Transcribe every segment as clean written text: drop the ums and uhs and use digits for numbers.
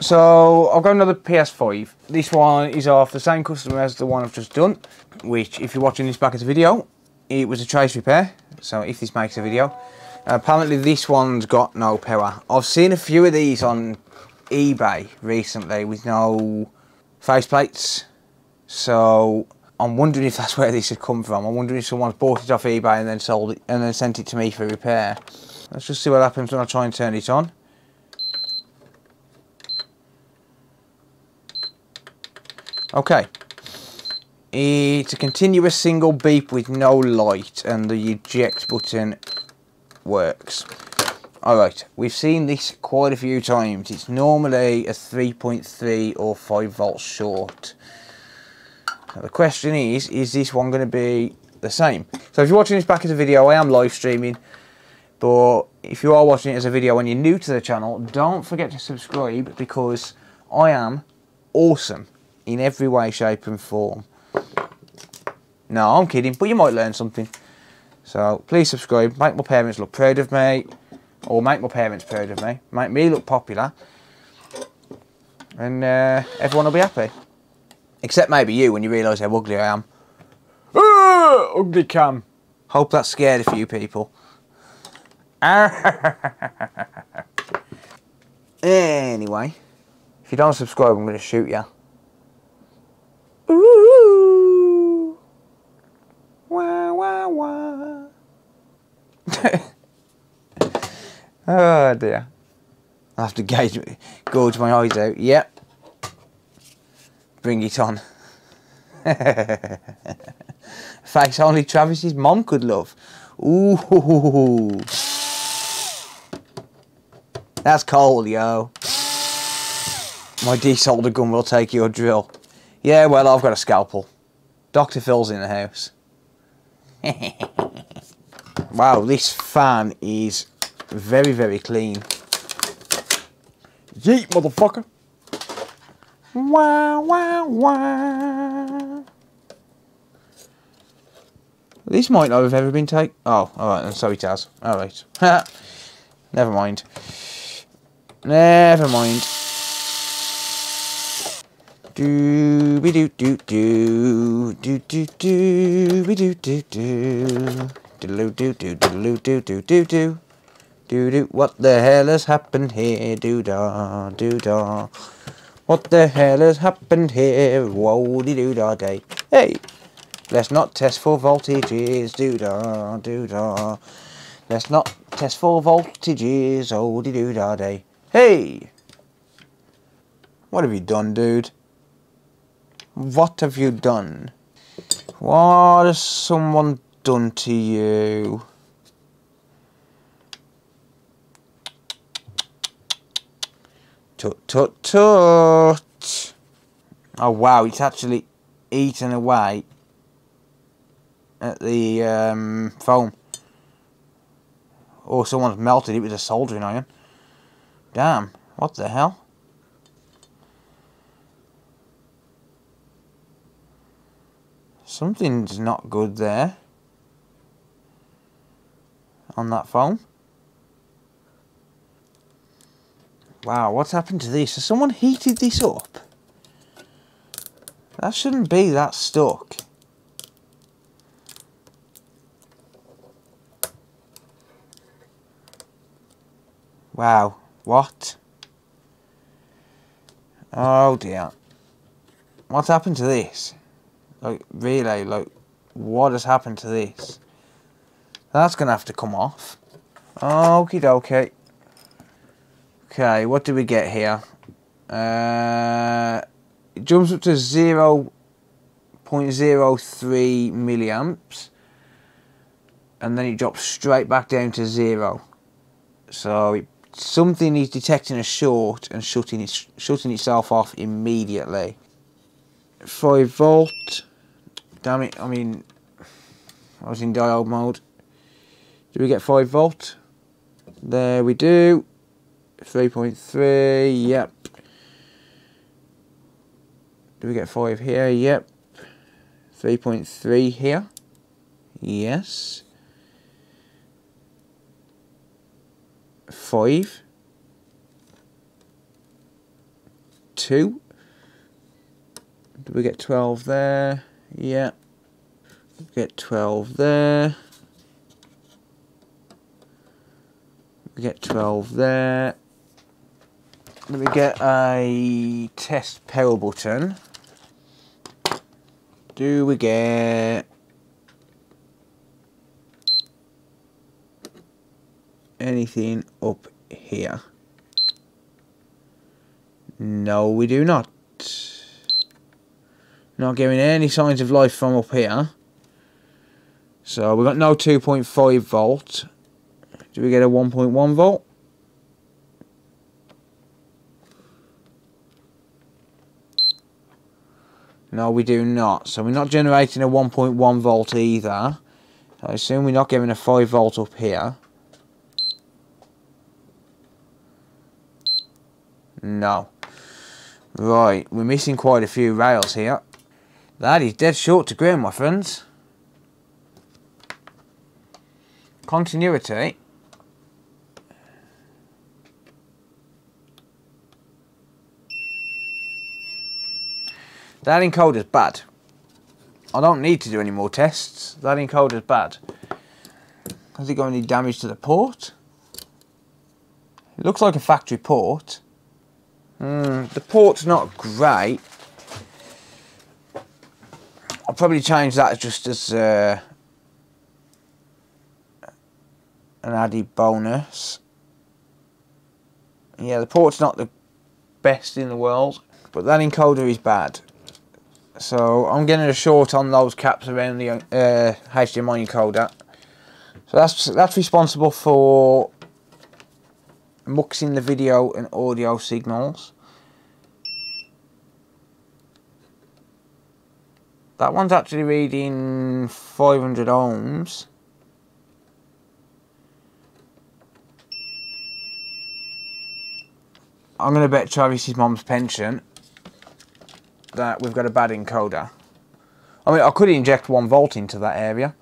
So I've got another PS5. This one is off the same customer as the one I've just done, which, if you're watching this back as a video, it was a trace repair. So if this makes a video, apparently this one's got no power. I've seen a few of these on eBay recently with no faceplates, so I'm wondering if that's where this has come from. I'm wondering if someone's bought it off eBay and then sold it and then sent it to me for repair. Let's just see what happens when I try and turn it on. Okay, it's a continuous single beep with no light, and the eject button works. Alright, we've seen this quite a few times. It's normally a 3.3 or 5 volt short. Now the question is this one going to be the same? So if you're watching this back as a video, I am live streaming, but if you are watching it as a video and you're new to the channel, don't forget to subscribe, because I am awesome in every way, shape and form. No, I'm kidding, but you might learn something. So please subscribe, make my parents look proud of me, or make my parents proud of me, make me look popular, and everyone will be happy. Except maybe you, when you realise how ugly I am. Ugly cam. Hope that scared a few people. Anyway, if you don't subscribe, I'm going to shoot you. Ooh. Wah, wah, wah. Oh dear. I have to gorge my eyes out. Yep. Bring it on. Face only Travis's mom could love. Ooh. That's cold, yo. My desolder gun will take your drill. Yeah, well, I've got a scalpel. Dr. Phil's in the house. Wow, this fan is very, very clean. Yeet, motherfucker. Wow, wow, wow. This might not have ever been taken. Oh, alright, and so it has. Alright. Never mind. Never mind. Do be do do do do do do be do do do do do do do do do do do. Do-do, what the hell has happened here? Do-da, do-da. What the hell has happened here? Whoa-de-do-da-day. Hey! Let's not test for voltages. Do-da, do-da. Let's not test for voltages. Oh-de-do-da-day. Hey! What have you done, dude? What have you done? What has someone done to you? Tut tut tut. Oh wow, it's actually eaten away at the foam. Oh, someone's melted it with a soldering iron. Damn, what the hell? Something's not good there on that foam. Wow, what's happened to this? Has someone heated this up? That shouldn't be that stuck. Wow, what? Oh dear. What's happened to this? Like, really, like, what has happened to this? That's gonna have to come off. Okie dokie. Okay, what do we get here? It jumps up to 0.03 milliamps, and then it drops straight back down to zero. So something is detecting a short and shutting itself off immediately. 5 volt. Damn it! I mean, I was in diode mode. Do we get 5 volt? There we do. 3.3, yep. Do we get 5 here? Yep. 3.3 here. Yes. 5. 2. Did we get 12 there? Yeah. Get 12 there. We get 12 there. Let me get a test power button. Do we get anything up here? No, we do not. Not giving any signs of life from up here. So we got no 2.5 volt. Do we get a 1.1 volt? No, we do not. So we're not generating a 1.1 volt either. I assume we're not giving a 5 volt up here. No. Right, we're missing quite a few rails here. That is dead short to grim, my friends. Continuity. That encoder's bad. I don't need to do any more tests. That encoder's bad. Has it got any damage to the port? It looks like a factory port. The port's not great. I'll probably change that just as an added bonus. Yeah, the port's not the best in the world, but that encoder is bad. So I'm getting a short on those caps around the HDMI encoder. So that's responsible for muxing the video and audio signals. That one's actually reading 500 ohms. I'm going to bet Travis's mum's pension that we've got a bad encoder. I mean, I could inject 1 volt into that area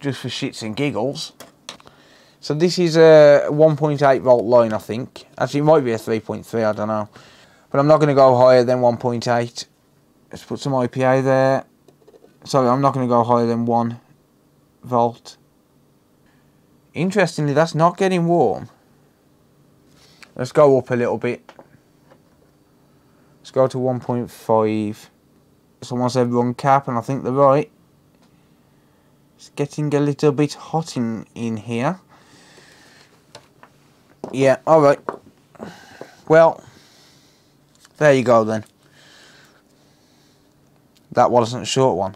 just for shits and giggles. So this is a 1.8 volt line, I think. Actually, it might be a 3.3, I don't know. But I'm not going to go higher than 1.8. Let's put some IPA there. Sorry, I'm not going to go higher than 1 volt. Interestingly, that's not getting warm. Let's go up a little bit. Let's go to 1.5. Someone said wrong cap, and I think they're right. It's getting a little bit hot in here. Yeah, alright. Well, there you go then. That wasn't a short one.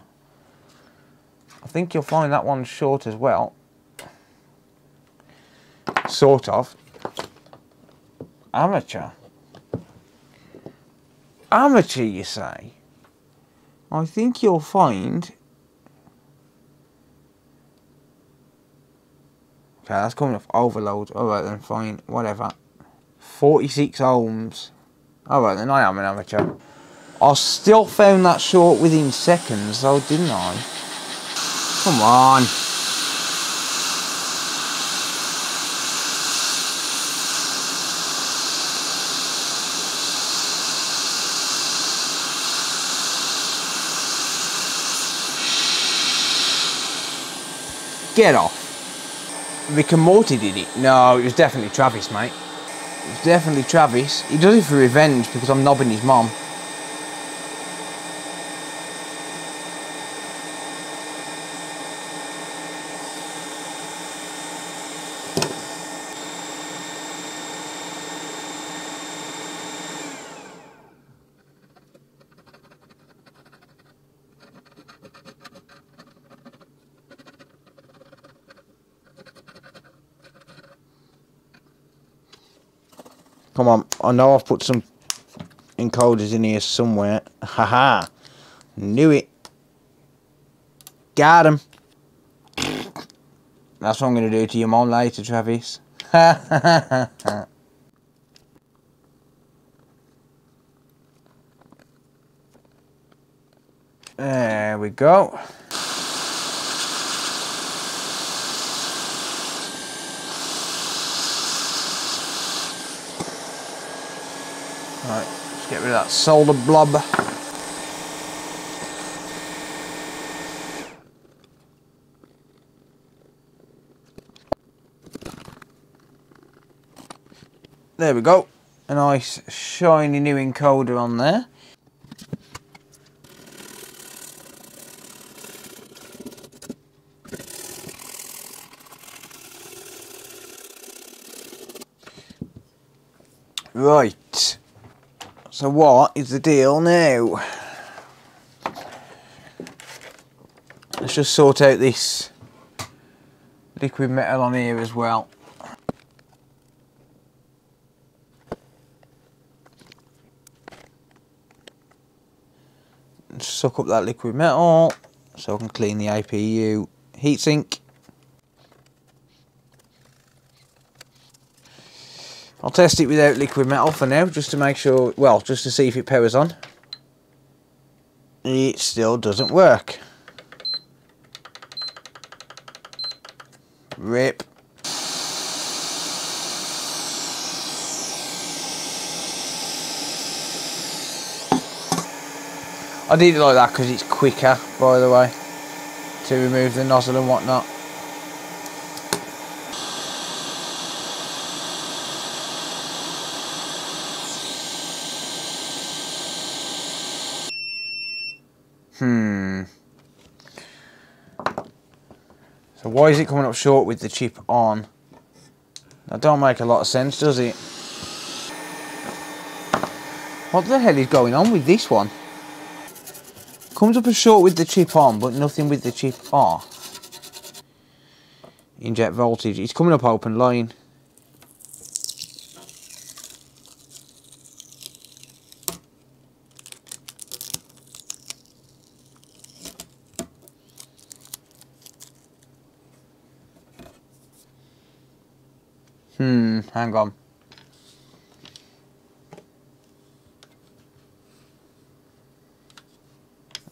I think you'll find that one short as well. Sort of. Amateur. Amateur, you say? I think you'll find... Okay, that's coming off overload. Alright then, fine. Whatever. 46 ohms. Alright then, I am an amateur. I still found that short within seconds though, didn't I? Come on. Get off. Rick and Morty did it. No, it was definitely Travis, mate. It was definitely Travis. He does it for revenge because I'm nobbing his mum. Come on, I know I've put some encoders in here somewhere. Haha, knew it. Got him. That's what I'm going to do to your mom later, Travis. There we go. Right, Get rid of that solder blob. There we go. A nice shiny new encoder on there. Right, so what is the deal now? Let's just sort out this liquid metal on here as well. And suck up that liquid metal so I can clean the APU heatsink. I'll test it without liquid metal for now, just to make sure, well, just to see if it powers on. It still doesn't work. Rip. I did it like that because it's quicker, by the way, to remove the nozzle and whatnot. So why is it coming up short with the chip on? That don't make a lot of sense, does it? What the hell is going on with this one? Comes up short with the chip on, but nothing with the chip off. Inject voltage. It's coming up open line. Hang on.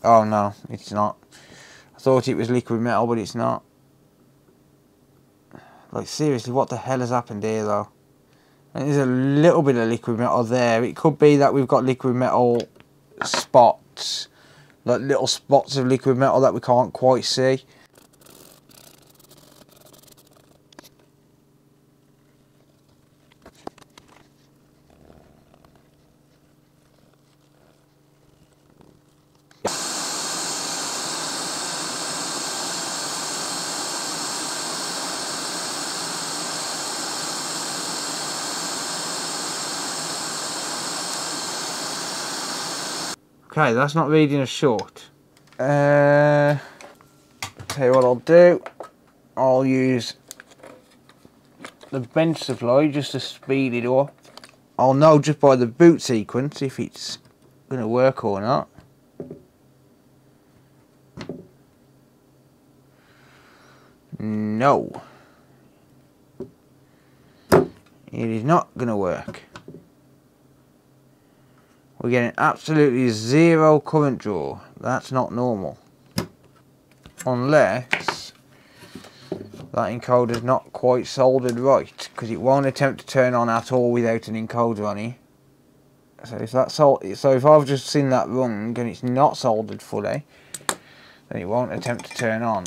Oh no, it's not. I thought it was liquid metal, but it's not. Like seriously, what the hell has happened here though? And there's a little bit of liquid metal there. It could be that we've got liquid metal spots. Like little spots of liquid metal that we can't quite see. Okay, that's not reading as short. Tell you what I'll do. I'll use the bench supply just to speed it up. I'll know just by the boot sequence if it's going to work or not. No. It is not going to work. We're getting absolutely zero current draw. That's not normal. Unless that encoder's not quite soldered right, because it won't attempt to turn on at all without an encoder on it. So if that's if I've just seen that wrong and it's not soldered fully, then it won't attempt to turn on.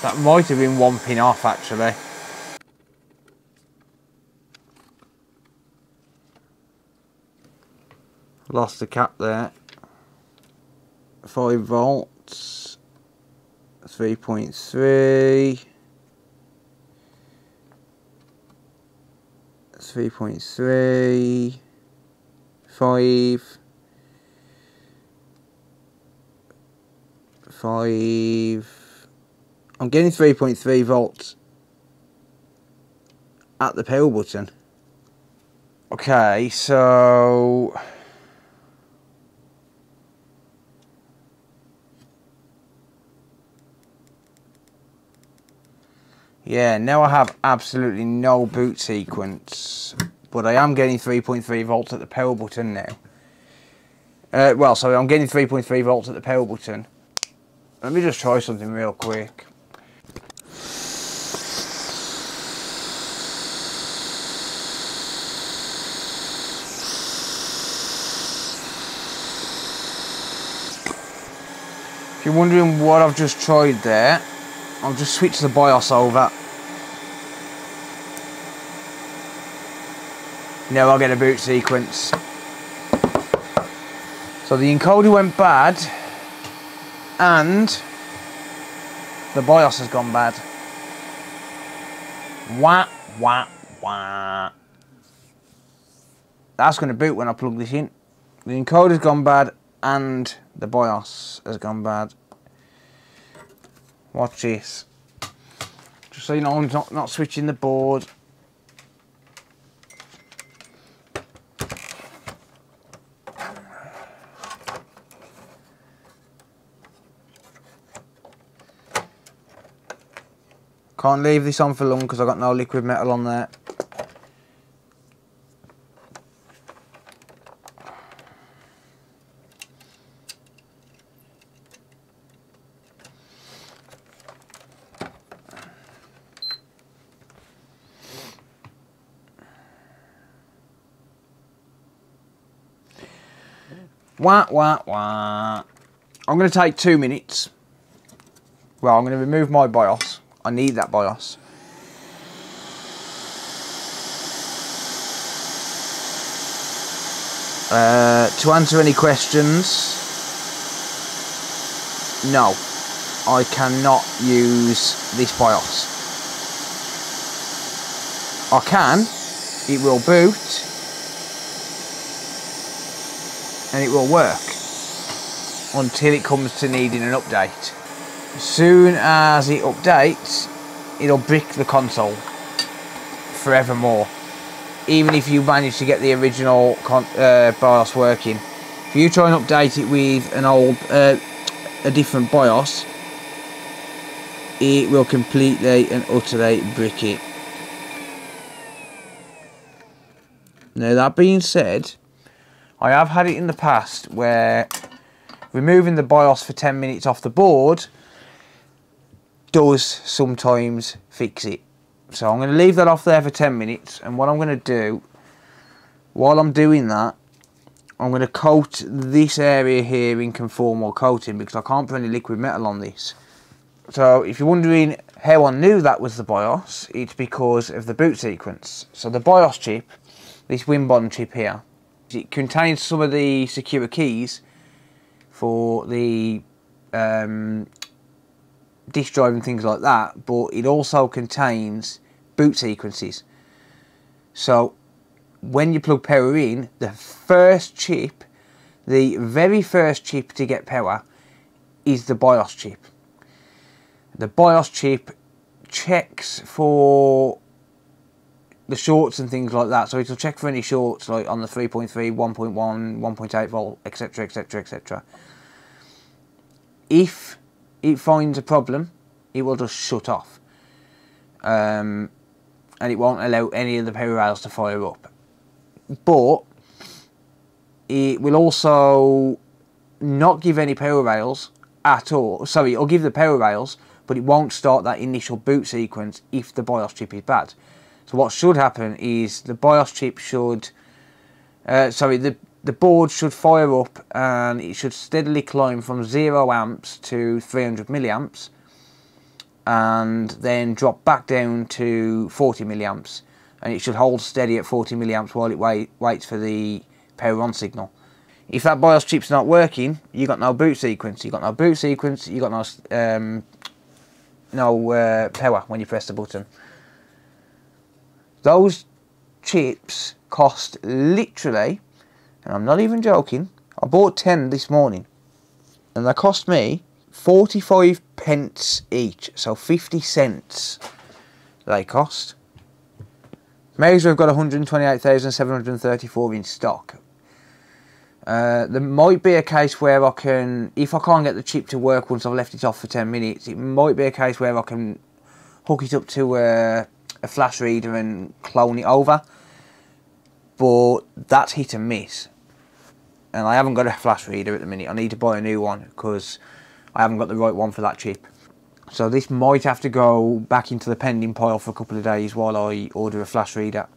That might have been one pin off actually. Lost the cap there. 5 volts, 3.3, 3.3, 5, I'm getting 3.3 volts at the power button. Okay, so yeah, now I have absolutely no boot sequence, but I am getting 3.3 volts at the power button now. Well, sorry, I'm getting 3.3 volts at the power button. Let me just try something real quick. If you're wondering what I've just tried there, I'll just switch the BIOS over. Now I'll get a boot sequence. So the encoder went bad, and the BIOS has gone bad. Wah, wah, wah. That's going to boot when I plug this in. The encoder's gone bad, and the BIOS has gone bad. Watch this. Just so you know, I'm not switching the board. Can't leave this on for long because I've got no liquid metal on there. Wah, wah, wah. I'm going to take 2 minutes. Well, I'm going to remove my BIOS. I need that BIOS. To answer any questions, no, I cannot use this BIOS. I can, it will boot, and it will work until it comes to needing an update. As soon as it updates, it'll brick the console forevermore. Even if you manage to get the original BIOS working, if you try and update it with an old, a different BIOS, it will completely and utterly brick it. Now that being said, I have had it in the past where removing the BIOS for 10 minutes off the board does sometimes fix it. So I'm going to leave that off there for 10 minutes, and what I'm going to do while I'm doing that, I'm going to coat this area here in conformal coating because I can't put any liquid metal on this. So if you're wondering how I knew that was the BIOS, it's because of the boot sequence. So the BIOS chip, this Winbond chip here, it contains some of the secure keys for the disk drive and things like that, but it also contains boot sequences. So when you plug power in, the very first chip to get power is the BIOS chip. The BIOS chip checks for the shorts and things like that, so it'll check for any shorts like on the 3.3, 1.1, 1.8 volt, etc, etc, etc. If it finds a problem, it will just shut off, and it won't allow any of the power rails to fire up. But it will also not give any power rails at all. Sorry, it'll give the power rails, but it won't start that initial boot sequence if the BIOS chip is bad. So what should happen is the BIOS chip should, the board should fire up, and it should steadily climb from 0 amps to 300 milliamps, and then drop back down to 40 milliamps, and it should hold steady at 40 milliamps while it waits for the power on signal. If that BIOS chip's not working, you got no boot sequence. You got no boot sequence. You got no power when you press the button. Those chips cost literally, and I'm not even joking, I bought 10 this morning, and they cost me 45 pence each, so 50 cents they cost. May as well have got 128,734 in stock. There might be a case where I can, if I can't get the chip to work once I've left it off for 10 minutes, it might be a case where I can hook it up to a flash reader and clone it over, but that's hit and miss, and I haven't got a flash reader at the minute. I need to buy a new one because I haven't got the right one for that chip. So this might have to go back into the pending pile for a couple of days while I order a flash reader,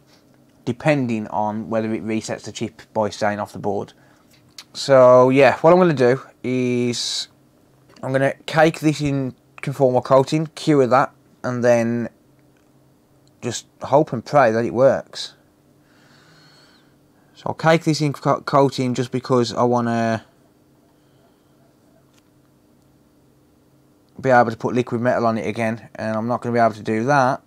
depending on whether it resets the chip by staying off the board. So yeah, what I'm going to do is I'm going to cake this in conformal coating, cure that, and then just hope and pray that it works. So I'll cake this in coating just because I want to be able to put liquid metal on it again, and I'm not going to be able to do that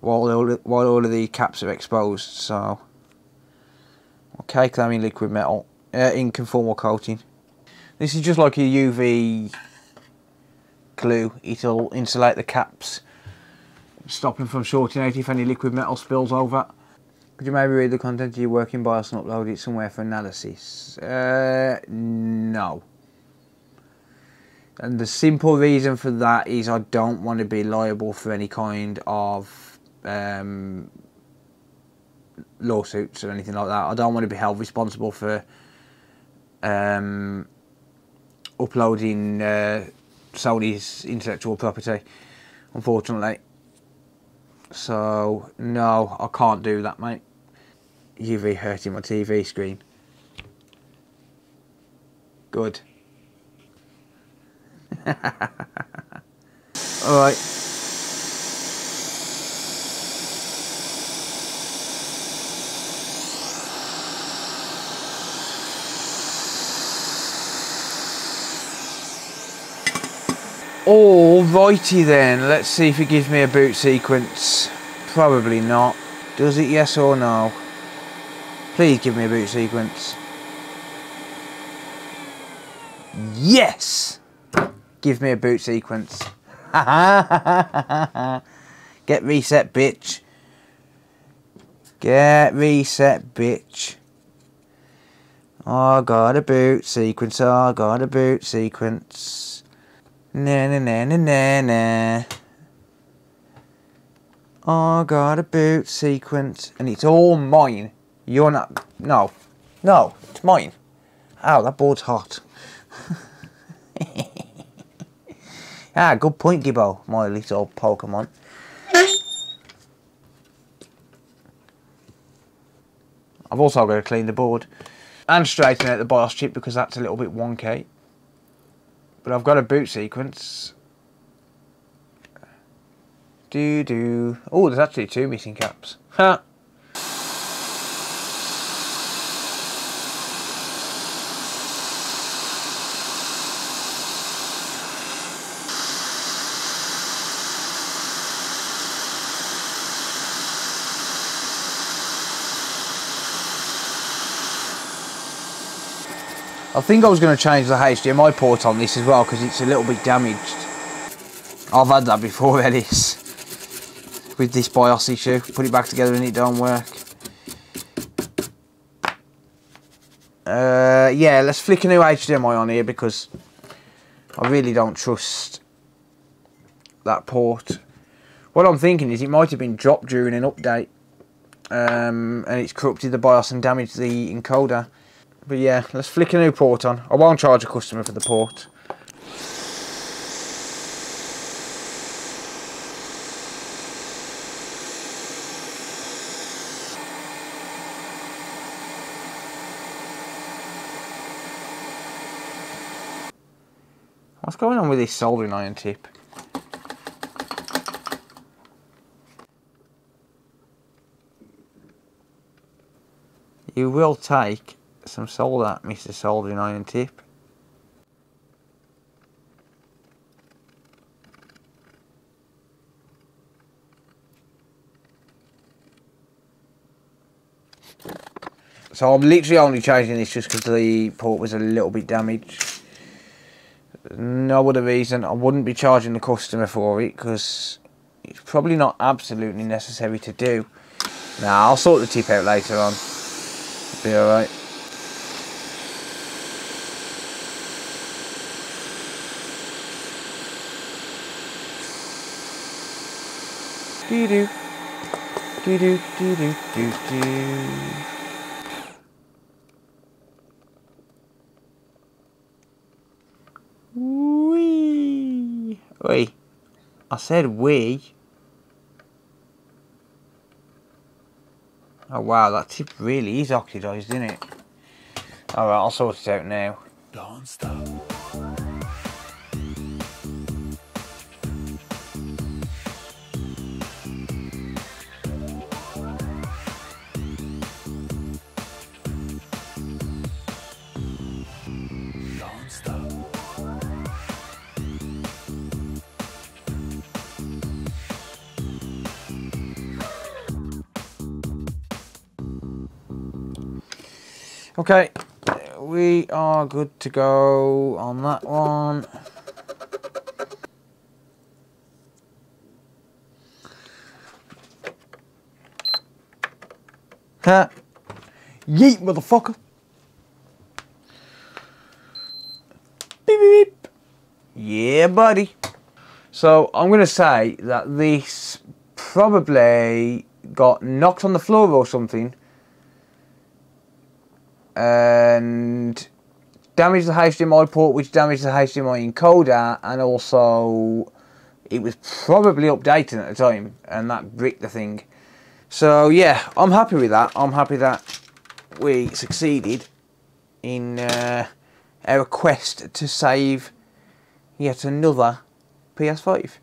while all of the caps are exposed. So I'll cake them in liquid metal, in conformal coating. This is just like a UV glue. It'll insulate the caps, stop them from shorting out if any liquid metal spills over. Could you maybe read the content of your working BIOS and upload it somewhere for analysis? No. And the simple reason for that is I don't want to be liable for any kind of lawsuits or anything like that. I don't want to be held responsible for uploading Sony's intellectual property, unfortunately. So, no, I can't do that, mate. UV hurting my TV screen. Good. Alright. Alrighty then, let's see if it gives me a boot sequence. Probably not. Does it, yes or no? Please give me a boot sequence. Yes! Give me a boot sequence. Get reset, bitch. Get reset, bitch. I got a boot sequence, I got a boot sequence. Na na na na na na. I got a boot sequence, and it's all mine. You're not. No, no, it's mine. Ow, that board's hot. Ah, good point, Gibbo, my little Pokemon. I've also got to clean the board and straighten out the BIOS chip because that's a little bit wonky. But I've got a boot sequence. Do. Oh, there's actually two missing caps. Ha! I think I was going to change the HDMI port on this as well because it's a little bit damaged. I've had that before, Ellis, with this BIOS issue. Put it back together and it don't work. Yeah, let's flick a new HDMI on here because I really don't trust that port. What I'm thinking is it might have been dropped during an update and it's corrupted the BIOS and damaged the encoder. But yeah, let's flick a new port on. I won't charge a customer for the port. What's going on with this soldering iron tip? You will take some solder, Mr. Soldering Iron Tip. So I'm literally only changing this just because the port was a little bit damaged. No other reason. I wouldn't be charging the customer for it because it's probably not absolutely necessary to do. Nah, I'll sort the tip out later on. It'll be alright. Do do do do do do do do. Wee. Oi. I said wee. Oh wow, that tip really is oxidized, isn't it? Alright, I'll sort it out now. Don't stop. Okay, we are good to go on that one. Yeet, motherfucker. Beep, beep, beep. Yeah, buddy. So I'm going to say that this probably got knocked on the floor or something and damaged the HDMI port, which damaged the HDMI encoder, and also it was probably updating at the time and that bricked the thing. So yeah, I'm happy with that. I'm happy that we succeeded in our quest to save yet another PS5.